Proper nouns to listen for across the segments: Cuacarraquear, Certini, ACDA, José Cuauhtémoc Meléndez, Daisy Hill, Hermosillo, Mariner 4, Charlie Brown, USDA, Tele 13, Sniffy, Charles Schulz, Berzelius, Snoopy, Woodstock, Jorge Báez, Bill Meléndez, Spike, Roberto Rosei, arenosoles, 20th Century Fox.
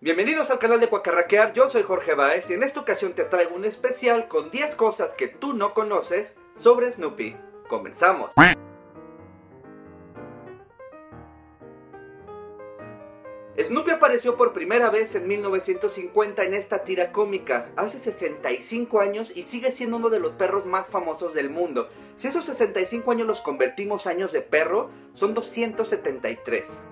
Bienvenidos al canal de Cuacarraquear, yo soy Jorge Báez y en esta ocasión te traigo un especial con 10 cosas que tú no conoces sobre Snoopy. ¡Comenzamos! Snoopy apareció por primera vez en 1950 en esta tira cómica, hace 65 años y sigue siendo uno de los perros más famosos del mundo. Si esos 65 años los convertimos años de perro, son 273.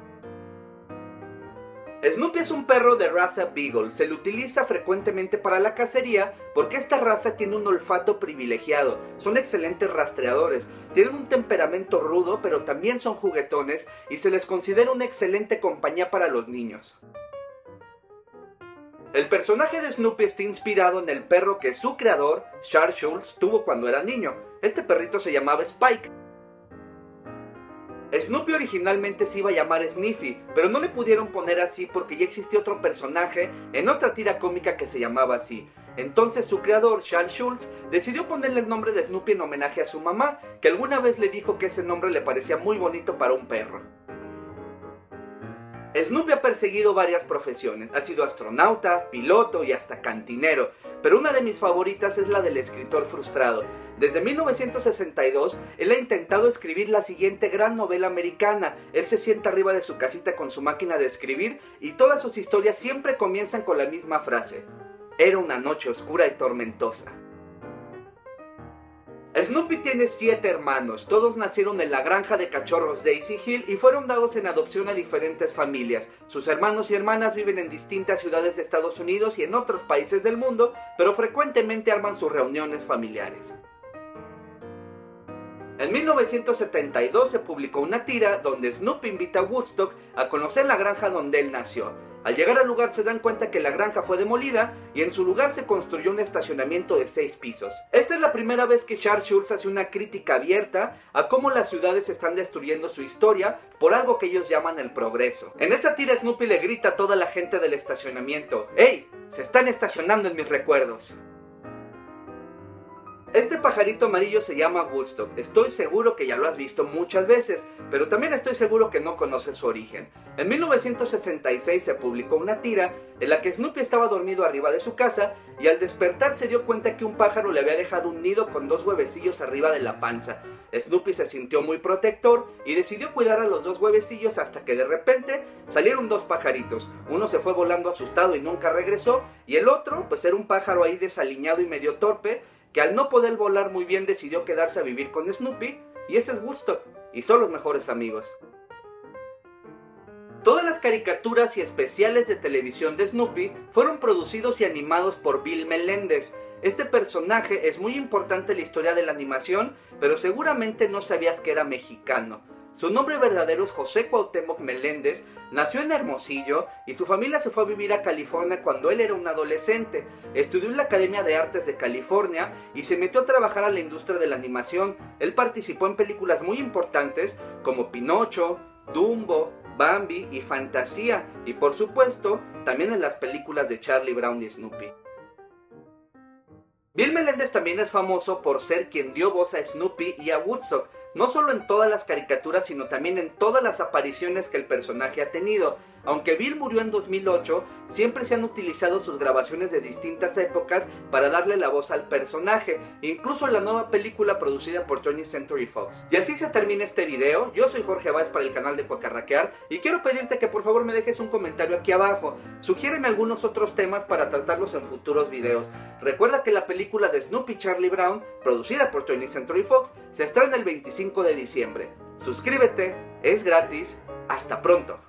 Snoopy es un perro de raza Beagle, se le utiliza frecuentemente para la cacería porque esta raza tiene un olfato privilegiado, son excelentes rastreadores, tienen un temperamento rudo pero también son juguetones y se les considera una excelente compañía para los niños. El personaje de Snoopy está inspirado en el perro que su creador, Charles Schulz, tuvo cuando era niño. Este perrito se llamaba Spike. Snoopy originalmente se iba a llamar Sniffy, pero no le pudieron poner así porque ya existía otro personaje en otra tira cómica que se llamaba así. Entonces su creador, Charles Schulz, decidió ponerle el nombre de Snoopy en homenaje a su mamá, que alguna vez le dijo que ese nombre le parecía muy bonito para un perro. Snoopy ha perseguido varias profesiones, ha sido astronauta, piloto y hasta cantinero, pero una de mis favoritas es la del escritor frustrado. Desde 1962, él ha intentado escribir la siguiente gran novela americana. Él se sienta arriba de su casita con su máquina de escribir y todas sus historias siempre comienzan con la misma frase: era una noche oscura y tormentosa. Snoopy tiene 7 hermanos, todos nacieron en la granja de cachorros Daisy Hill y fueron dados en adopción a diferentes familias. Sus hermanos y hermanas viven en distintas ciudades de Estados Unidos y en otros países del mundo, pero frecuentemente arman sus reuniones familiares. En 1972 se publicó una tira donde Snoopy invita a Woodstock a conocer la granja donde él nació. Al llegar al lugar se dan cuenta que la granja fue demolida y en su lugar se construyó un estacionamiento de 6 pisos. Esta es la primera vez que Charles Schulz hace una crítica abierta a cómo las ciudades están destruyendo su historia por algo que ellos llaman el progreso. En esa tira Snoopy le grita a toda la gente del estacionamiento: ¡Ey! ¡Se están estacionando en mis recuerdos! Este pajarito amarillo se llama Woodstock, estoy seguro que ya lo has visto muchas veces, pero también estoy seguro que no conoces su origen. En 1966 se publicó una tira en la que Snoopy estaba dormido arriba de su casa y al despertar se dio cuenta que un pájaro le había dejado un nido con 2 huevecillos arriba de la panza. Snoopy se sintió muy protector y decidió cuidar a los 2 huevecillos hasta que de repente salieron 2 pajaritos. Uno se fue volando asustado y nunca regresó y el otro pues era un pájaro ahí desaliñado y medio torpe, que al no poder volar muy bien decidió quedarse a vivir con Snoopy, y ese es Woodstock, y son los mejores amigos. Todas las caricaturas y especiales de televisión de Snoopy fueron producidos y animados por Bill Meléndez. Este personaje es muy importante en la historia de la animación, pero seguramente no sabías que era mexicano. Su nombre verdadero es José Cuauhtémoc Meléndez, nació en Hermosillo y su familia se fue a vivir a California cuando él era un adolescente. Estudió en la Academia de Artes de California y se metió a trabajar a la industria de la animación. Él participó en películas muy importantes como Pinocho, Dumbo, Bambi y Fantasía y por supuesto también en las películas de Charlie Brown y Snoopy. Bill Meléndez también es famoso por ser quien dio voz a Snoopy y a Woodstock, no solo en todas las caricaturas sino también en todas las apariciones que el personaje ha tenido. Aunque Bill murió en 2008, siempre se han utilizado sus grabaciones de distintas épocas para darle la voz al personaje, incluso en la nueva película producida por 20th Century Fox. Y así se termina este video, yo soy Jorge Báez para el canal de Cuacarraquear y quiero pedirte que por favor me dejes un comentario aquí abajo, sugiéreme algunos otros temas para tratarlos en futuros videos. Recuerda que la película de Snoopy Charlie Brown, producida por 20th Century Fox, se estrena el 25 de diciembre. Suscríbete, es gratis, hasta pronto.